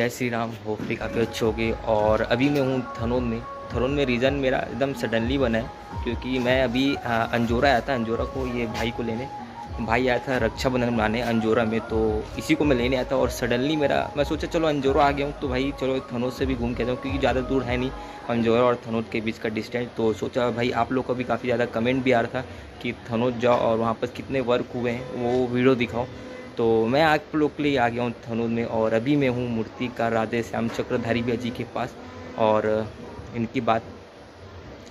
जय श्री राम। होपली काफ़ी अच्छे होगी। और अभी मैं हूँ थनोन में रीज़न मेरा एकदम सडनली बना है क्योंकि मैं अभी अंजोरा आया था। अंजोरा को ये भाई को लेने, भाई आया था रक्षाबंधन मनाने अंजोरा में, तो इसी को मैं लेने आया था। और सडनली मैं सोचा चलो अंजोरा आ गया हूँ तो भाई चलो थनोन से भी घूम के जाऊँ क्योंकि ज़्यादा दूर है नहीं अंजोरा और थनोन के बीच का डिस्टेंस। तो सोचा भाई आप लोग को भी काफ़ी ज़्यादा कमेंट भी आ रहा था कि थनोन जाओ और वहाँ पर कितने वर्क हुए हैं वो वीडियो दिखाओ, तो मैं आप लोग के लिए आ गया हूँ थनोन में। और अभी मैं हूँ मूर्ति का राधे श्याम चक्रधारी भैया जी के पास, और इनकी बात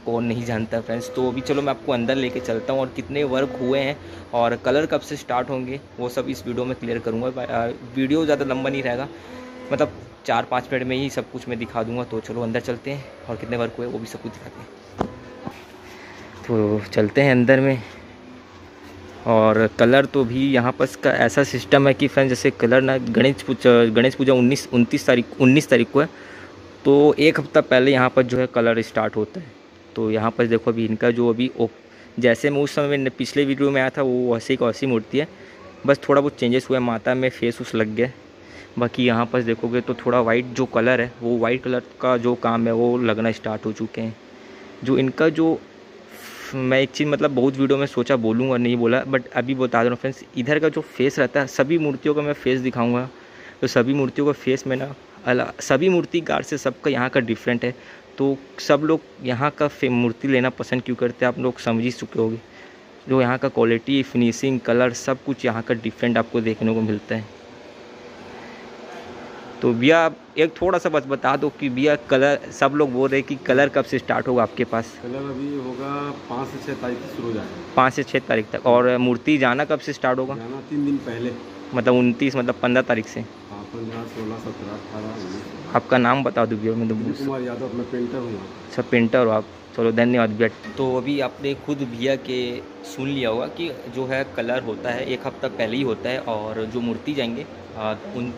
कौन नहीं जानता फ्रेंड्स। तो अभी चलो मैं आपको अंदर लेके चलता हूँ और कितने वर्क हुए हैं और कलर कब से स्टार्ट होंगे वो सब इस वीडियो में क्लियर करूँगा। वीडियो ज़्यादा लंबा नहीं रहेगा, मतलब 4-5 मिनट में ही सब कुछ मैं दिखा दूँगा। तो चलो अंदर चलते हैं और कितने वर्क हुए वो भी सब कुछ दिखाते हैं। तो चलते हैं अंदर में। और कलर तो भी यहाँ पर इसका ऐसा सिस्टम है कि फ्रेंड्स जैसे कलर ना गणेश पूजा 19 तारीख को है, तो एक हफ्ता पहले यहाँ पर जो है कलर स्टार्ट होता है। तो यहाँ पर देखो अभी इनका जो अभी जैसे मैं उस समय में पिछले वीडियो में आया था वो वैसे की वैसी मूर्ति है, बस थोड़ा बहुत चेंजेस हुआ है, माता में फेस उस लग गया। बाकी यहाँ पर देखोगे तो थोड़ा वाइट जो कलर है वो वाइट कलर का जो काम है वो लगना स्टार्ट हो चुके हैं। जो इनका जो मैं एक चीज़ मतलब बहुत वीडियो में सोचा बोलूँगा नहीं बोला, बट अभी बता दो फ्रेंड्स, इधर का जो फेस रहता है सभी मूर्तियों का मैं फेस दिखाऊंगा। तो सभी मूर्तियों का फेस में ना सभी मूर्तिकार से सबका यहाँ का डिफरेंट है, तो सब लोग यहाँ का मूर्ति लेना पसंद क्यों करते हैं आप लोग समझ ही चुके होंगे। जो यहाँ का क्वालिटी, फिनिशिंग, कलर सब कुछ यहाँ का डिफरेंट आपको देखने को मिलता है। तो भैया आप एक थोड़ा सा बस बता दो कि भैया कलर, सब लोग बोल रहे हैं कि कलर कब से स्टार्ट होगा आपके पास? कलर अभी होगा 5 से 6 तारीख तक शुरू हो जाएगा। 5 से 6 तारीख तक। और मूर्ति जाना कब से स्टार्ट होगा? जाना 3 दिन पहले, मतलब 29 मतलब 15 तारीख से। 15, 16, 17, 18। आपका नाम बता दो भैया। कुमार यादव, मैं पेंटर हूँ। अच्छा, पेंटर हो आप, चलो धन्यवाद भैया। तो अभी आपने खुद भैया के सुन लिया होगा कि जो है कलर होता है एक हफ्ता पहले ही होता है, और जो मूर्ति जाएंगे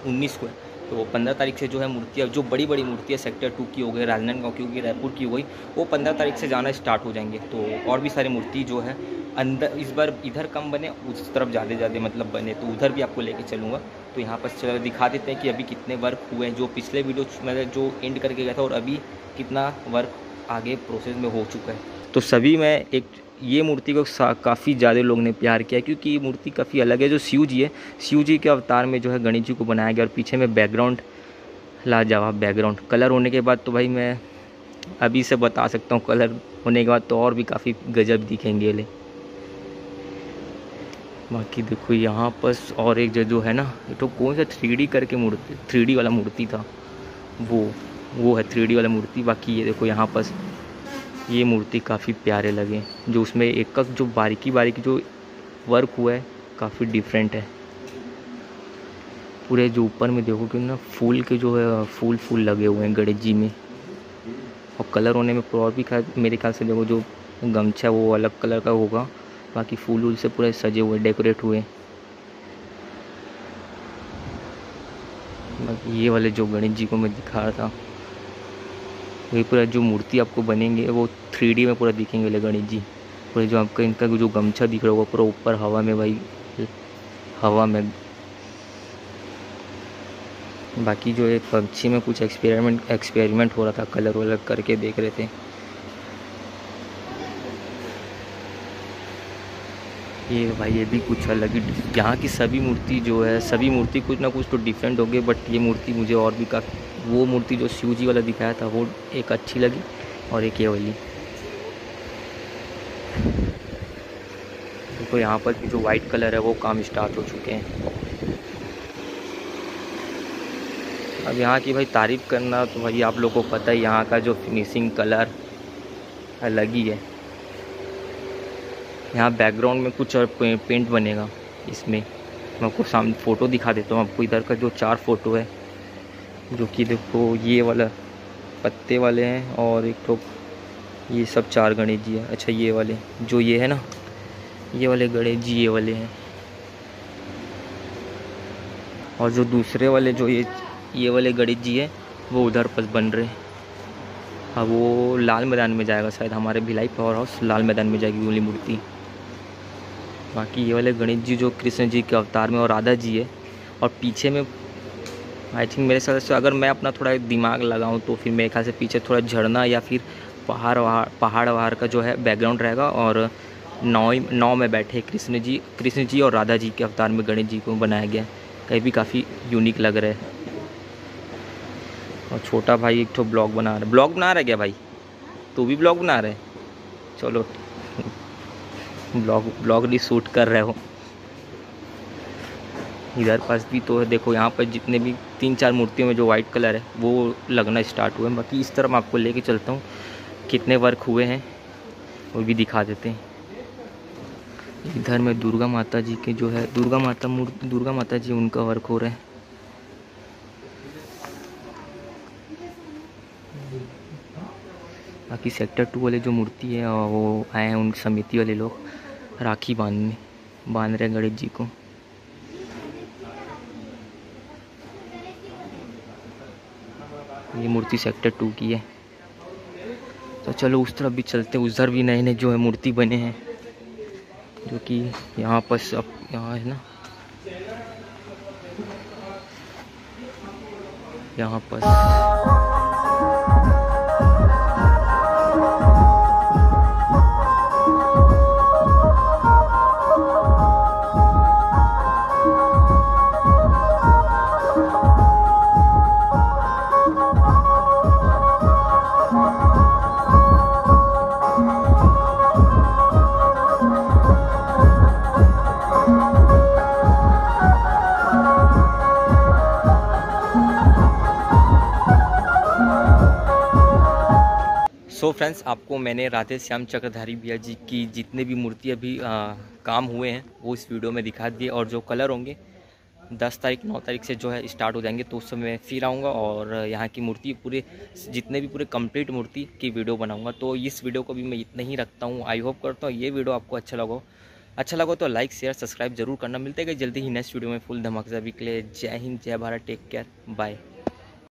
19 को, तो 15 तारीख से जो है मूर्तियाँ, जो बड़ी बड़ी मूर्तियाँ सेक्टर 2 की हो गई, राजनांदगांव की हो गई, रायपुर की हो गई, वो 15 तारीख से जाना स्टार्ट हो जाएंगे। तो और भी सारी मूर्ति जो है अंदर इस बार इधर कम बने उस तरफ ज़्यादा मतलब बने, तो उधर भी आपको लेके चलूँगा। तो यहाँ पर चलो दिखा देते हैं कि अभी कितने वर्क हुए हैं, जो पिछले वीडियो मैंने जो एंड करके गया था और अभी कितना वर्क आगे प्रोसेस में हो चुका है। तो सभी में ये मूर्ति को काफ़ी ज़्यादा लोग ने प्यार किया क्योंकि ये मूर्ति काफ़ी अलग है। जो शिव जी है, शिव जी के अवतार में जो है गणेश जी को बनाया गया, और पीछे में बैकग्राउंड लाजवाब बैकग्राउंड कलर होने के बाद तो भाई मैं अभी से बता सकता हूँ कलर होने के बाद तो और भी काफ़ी गजब दिखेंगे ये ले। बाकी देखो यहाँ पर और एक जो है ना तो कौन सा 3D करके मूर्ति, 3D वाला मूर्ति था वो है 3D वाला मूर्ति। बाकी ये देखो यहाँ पर ये मूर्ति काफ़ी प्यारे लगे, जो उसमें एक जो बारीकी जो वर्क हुआ है काफ़ी डिफरेंट है। पूरे जो ऊपर में देखो कि ना फूल के जो है फूल लगे हुए हैं गणेश जी में, और कलर होने में और भी मेरे ख्याल से देखो जो गमछा वो अलग कलर का होगा, बाकी फूल से पूरे सजे हुए डेकोरेट हुए। बाकी ये वाले जो गणेश जी को मैं दिखा रहा था वही पूरा जो मूर्ति आपको बनेंगे वो 3D में पूरा दिखेंगे ले गणेश जी। पूरे जो आपका इनका जो गमछा दिख रहा होगा पूरा ऊपर हवा में, भाई हवा में। बाकी जो एक पक्षी में कुछ एक्सपेरिमेंट हो रहा था, कलर वलर करके देख रहे थे। ये भाई ये भी कुछ अलग ही, यहाँ की सभी मूर्ति जो है सभी मूर्ति कुछ ना कुछ तो डिफरेंट होगी, बट ये मूर्ति मुझे और भी काफ़ी, वो मूर्ति जो शिव जी वाला दिखाया था वो एक अच्छी लगी और एक ये वाली। तो यहाँ पर जो वाइट कलर है वो काम स्टार्ट हो चुके हैं। अब यहाँ की भाई तारीफ करना तो भाई आप लोगों को पता है, यहाँ का जो फिनिशिंग कलर अलग ही है। यहाँ बैकग्राउंड में कुछ और पेंट बनेगा इसमें, मैं आपको सामने फ़ोटो दिखा देता हूँ आपको। इधर का जो 4 फ़ोटो है जो कि देखो ये वाला पत्ते वाले हैं, और एक तो ये सब 4 गणेश जी हैं। अच्छा ये वाले जो ये है ना ये वाले गणेश जी ये वाले हैं, और जो दूसरे वाले जो ये वाले गणेश जी हैं वो उधर पर बन रहे हैं। अब वो लाल मैदान में जाएगा शायद, हमारे भिलाई पावर हाउस लाल मैदान में जाएगी गोली मूर्ति। बाकी ये वाले गणेश जी जो कृष्ण जी के अवतार में और राधा जी है, और पीछे में आई थिंक मेरे हिसाब से अगर मैं अपना थोड़ा दिमाग लगाऊँ तो फिर मेरे ख्याल से पीछे थोड़ा झरना या फिर पहाड़ का जो है बैकग्राउंड रहेगा। और नाव में बैठे कृष्ण जी और राधा जी के अवतार में गणेश जी को बनाया गया, कहीं भी काफ़ी यूनिक लग रहा है। और छोटा भाई एक ब्लॉग बना रहा है, क्या भाई तू भी ब्लॉग बना रहे? चलो ब्लॉग भी शूट कर रहे हो। इधर पास भी तो है, देखो यहाँ पर जितने भी 3-4 मूर्तियों में जो वाइट कलर है वो लगना स्टार्ट हुए हैं। बाकी इस तरफ मैं आपको लेके चलता हूँ, कितने वर्क हुए हैं वो भी दिखा देते हैं। इधर में दुर्गा माता जी के जो है दुर्गा माता जी उनका वर्क हो रहा है। बाकी सेक्टर 2 वाले जो मूर्ति है और वो आए हैं उन समिति वाले लोग राखी बांध रहे गणेश जी को। ये मूर्ति सेक्टर 2 की है। तो चलो उस तरफ भी चलते हैं, उधर भी नए नए जो है मूर्ति बने हैं, जो कि यहाँ पर सब यहाँ है ना, यहाँ पर सो फ्रेंड्स आपको मैंने राधे श्याम चक्रधारी भैया जी की जितने भी मूर्तियाँ अभी काम हुए हैं वो इस वीडियो में दिखा दिए। और जो कलर होंगे 10 तारीख 9 तारीख से जो है स्टार्ट हो जाएंगे, तो उस समय मैं फिर आऊँगा और यहाँ की मूर्ति जितने भी पूरे कंप्लीट मूर्ति की वीडियो बनाऊँगा। तो इस वीडियो को भी मैं इतना ही रखता हूँ। आई होप करता हूँ ये वीडियो आपको अच्छा लगा तो लाइक शेयर सब्सक्राइब जरूर करना। मिलते हैं जल्दी ही नेक्स्ट वीडियो में फुल धमाकेदार वीक के लिए। जय हिंद, जय भारत, टेक केयर, बाय।